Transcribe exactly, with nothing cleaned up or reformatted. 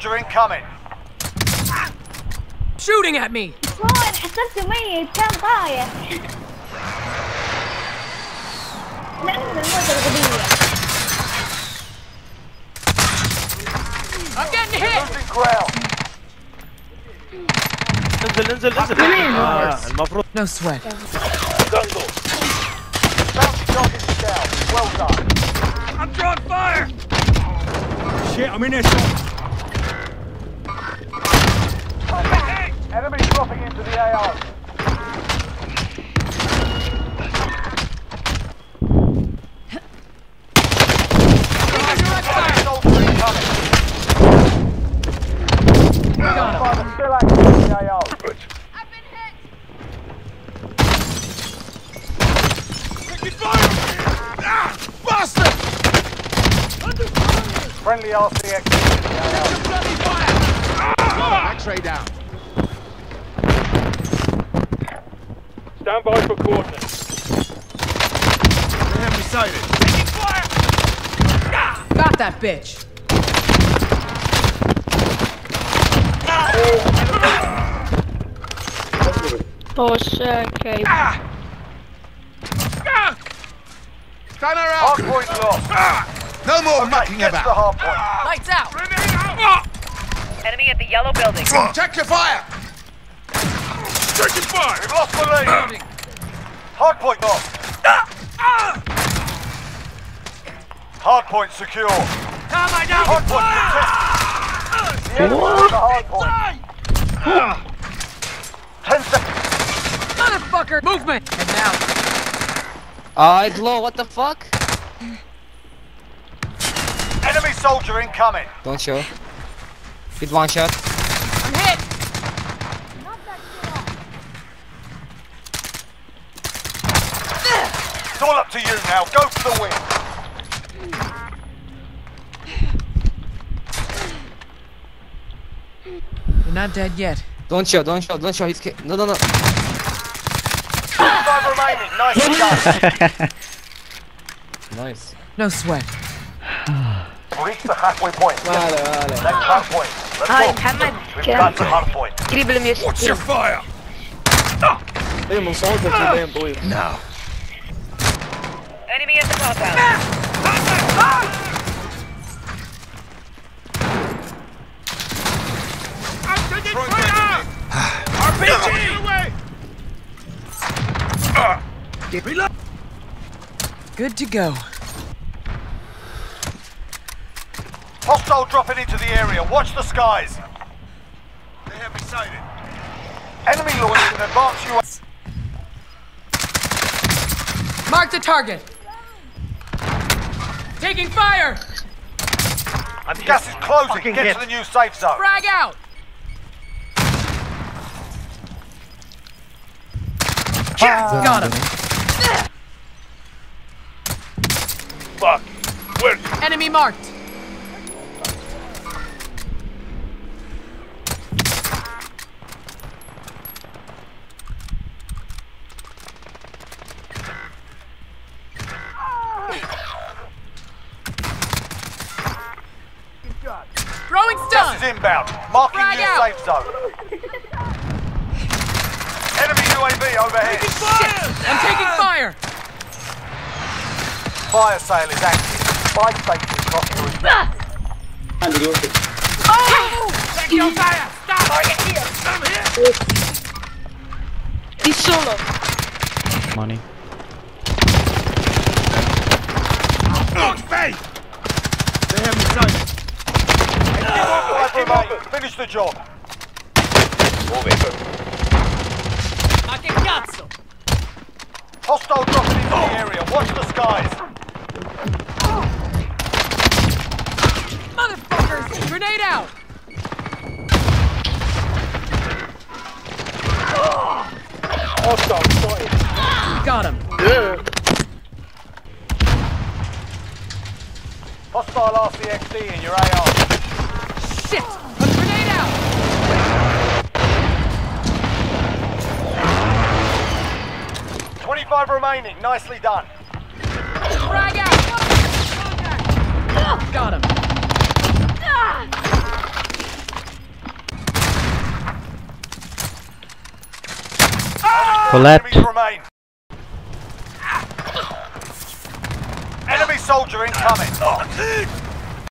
Soldier incoming. Shooting at me. شلون حسبت ميت كان طايح؟ لأن الموت الغبية. I'm getting hit. انزل انزل انزل آه المفروض no sweat. I'm drawing fire. Shit, I'm in here. Enemy dropping into the A R. Friendly R C X. X-ray down. Stand by for coordinates. They have decided. Taking fire! Got that bitch. Oh shit, okay. Stand around! Hard point lost. No more mucking about. The hard point. Lights out. Enemy at the yellow building. Check your fire. Check your fire. We've lost the lead. Hard point off. Hard point secure. Hard point contested. The enemy at the hard point. Ten seconds. Motherfucker. Movement. And now. Ah, uh, it's low. What the fuck? Enemy soldier incoming. Don't show. Hit one shot. I'm hit. Not that. It's all up to you now. Go for the win. You're not dead yet. Don't show. Don't show. Don't show. He's ca no, no, no. Five remaining. Nice shot. Nice. No sweat. Reach the halfway point. Vale, vale. That's hard point. Let's I go. We've got the hard point. Watch your fire! Damn, soldier damn boy. No. Enemy at the compound. R P G! Good to go. Hostile dropping into the area. Watch the skies. They have been sighted. Enemy launched an advanced U A V. Mark the target. Taking fire. I'm Gas hit. is closing. Get hit. to the new safe zone. Frag out. Yeah. Got him. Fuck. Where? Enemy marked. Throwing stun! This is inbound. Marking Frag new out. safe zone. Enemy U A V overhead. Taking fire. I'm taking fire! Fire sale is active. Five safety costs is back. Oh! Take your fire! Stop! Target here! Come here! He's solo. Money. Fuck me! They have me sighted. Finish the job. Ma che cazzo? Hostile dropping into the area. Watch the skies. Motherfuckers! Grenade out! Hostile spotted. Got him. Yeah. Hostile R C X D in your A R. Shit! A grenade out! twenty-five remaining. Nicely done. Frag out! Contact. Got him. Collect. Remain. Enemy soldier incoming. Oh.